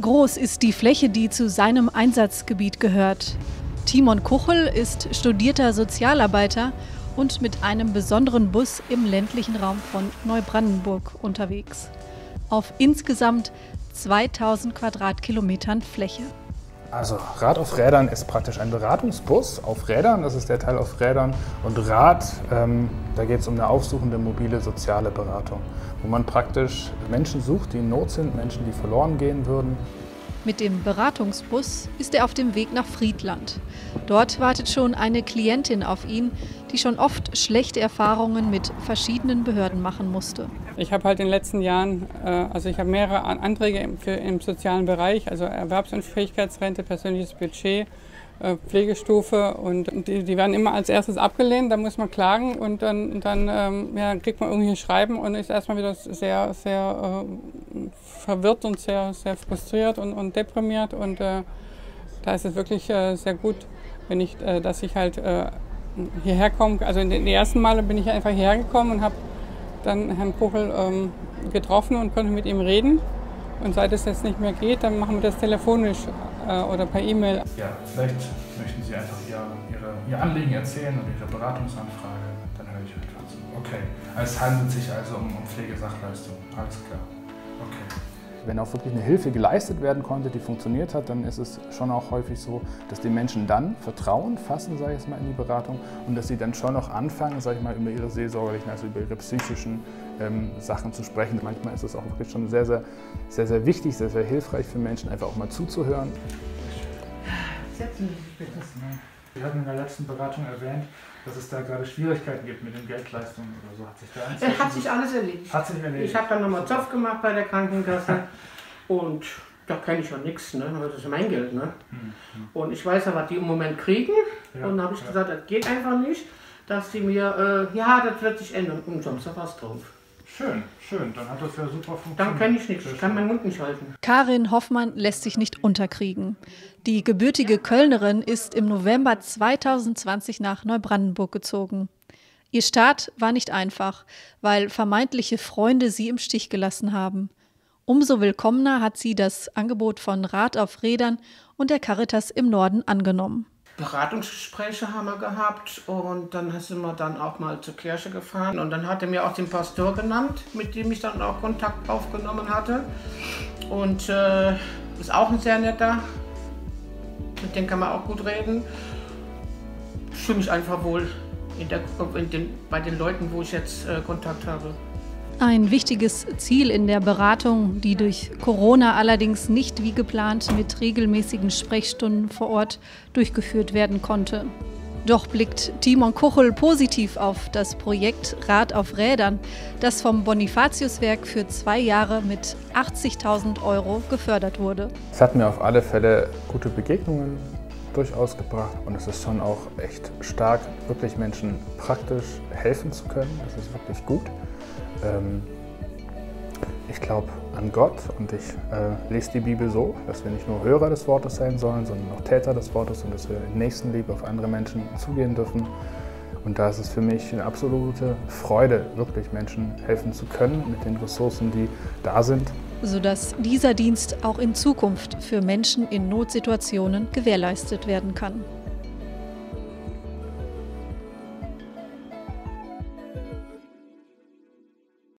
Groß ist die Fläche, die zu seinem Einsatzgebiet gehört. Timon Kuchel ist studierter Sozialarbeiter und mit einem besonderen Bus im ländlichen Raum von Neubrandenburg unterwegs. Auf insgesamt 2000 Quadratkilometern Fläche. Also Rat auf Rädern ist praktisch ein Beratungsbus auf Rädern, das ist der Teil auf Rädern. Und Rat, da geht es um eine aufsuchende mobile soziale Beratung, wo man praktisch Menschen sucht, die in Not sind, Menschen, die verloren gehen würden. Mit dem Beratungsbus ist er auf dem Weg nach Friedland. Dort wartet schon eine Klientin auf ihn, die schon oft schlechte Erfahrungen mit verschiedenen Behörden machen musste. Ich habe halt in den letzten Jahren, ich habe mehrere Anträge im sozialen Bereich, also Erwerbsunfähigkeitsrente, persönliches Budget, Pflegestufe, und die werden immer als erstes abgelehnt, dann muss man klagen und dann kriegt man irgendwie ein Schreiben und ist erstmal wieder sehr, sehr verwirrt und sehr, sehr frustriert und deprimiert, und da ist es wirklich sehr gut, wenn ich, dass ich halt hierher komme. Also in den ersten Male bin ich einfach hierher gekommen und habe dann Herrn Kuchel getroffen und konnte mit ihm reden. Und seit es jetzt nicht mehr geht, dann machen wir das telefonisch oder per E-Mail. Ja, vielleicht möchten Sie einfach Ihr Anliegen erzählen und Ihre Beratungsanfrage, dann höre ich etwas. Okay, es handelt sich also um Pflegesachleistungen, alles klar. Okay. Wenn auch wirklich eine Hilfe geleistet werden konnte, die funktioniert hat, dann ist es schon auch häufig so, dass die Menschen dann Vertrauen fassen, sage ich jetzt mal, in die Beratung, und dass sie dann schon auch anfangen, sage ich mal, über ihre seelsorgerlichen, also über ihre psychischen Sachen zu sprechen. Manchmal ist es auch wirklich schon sehr, sehr, sehr, sehr wichtig, sehr, sehr hilfreich für Menschen, einfach auch mal zuzuhören. Setzen Sie sich bitte. Wir hatten in der letzten Beratung erwähnt, dass es da gerade Schwierigkeiten gibt mit den Geldleistungen oder so. Hat sich da eins? Hat sich alles erledigt. Hat sich erledigt. Ich habe dann nochmal Zopf gemacht bei der Krankenkasse und da kenne ich ja nichts, ne? Das ist mein Geld, ne? Und ich weiß ja, was die im Moment kriegen, ja, und da habe ich gesagt, das geht einfach nicht, dass die mir, das wird sich ändern, und sonst da was drauf. Schön, schön, dann hat das ja super funktioniert. Dann kenne ich nichts, ich kann meinen Mund nicht halten. Karin Hoffmann lässt sich nicht unterkriegen. Die gebürtige Kölnerin ist im November 2020 nach Neubrandenburg gezogen. Ihr Start war nicht einfach, weil vermeintliche Freunde sie im Stich gelassen haben. Umso willkommener hat sie das Angebot von Rat auf Rädern und der Caritas im Norden angenommen. Beratungsgespräche haben wir gehabt und dann sind wir dann auch mal zur Kirche gefahren und dann hat er mir auch den Pastor genannt, mit dem ich dann auch Kontakt aufgenommen hatte, und ist auch ein sehr netter, mit dem kann man auch gut reden. Ich fühle mich einfach wohl bei den Leuten, wo ich jetzt Kontakt habe. Ein wichtiges Ziel in der Beratung, die durch Corona allerdings nicht wie geplant mit regelmäßigen Sprechstunden vor Ort durchgeführt werden konnte. Doch blickt Timon Kuchel positiv auf das Projekt Rat auf Rädern, das vom Bonifatiuswerk für 2 Jahre mit 80.000 € gefördert wurde. Es hat mir auf alle Fälle gute Begegnungen durchaus gebracht, und es ist schon auch echt stark, wirklich Menschen praktisch helfen zu können. Das ist wirklich gut. Ich glaube an Gott, und ich lese die Bibel so, dass wir nicht nur Hörer des Wortes sein sollen, sondern auch Täter des Wortes, und dass wir in Nächstenliebe auf andere Menschen zugehen dürfen. Und da ist es für mich eine absolute Freude, wirklich Menschen helfen zu können mit den Ressourcen, die da sind. Sodass dieser Dienst auch in Zukunft für Menschen in Notsituationen gewährleistet werden kann.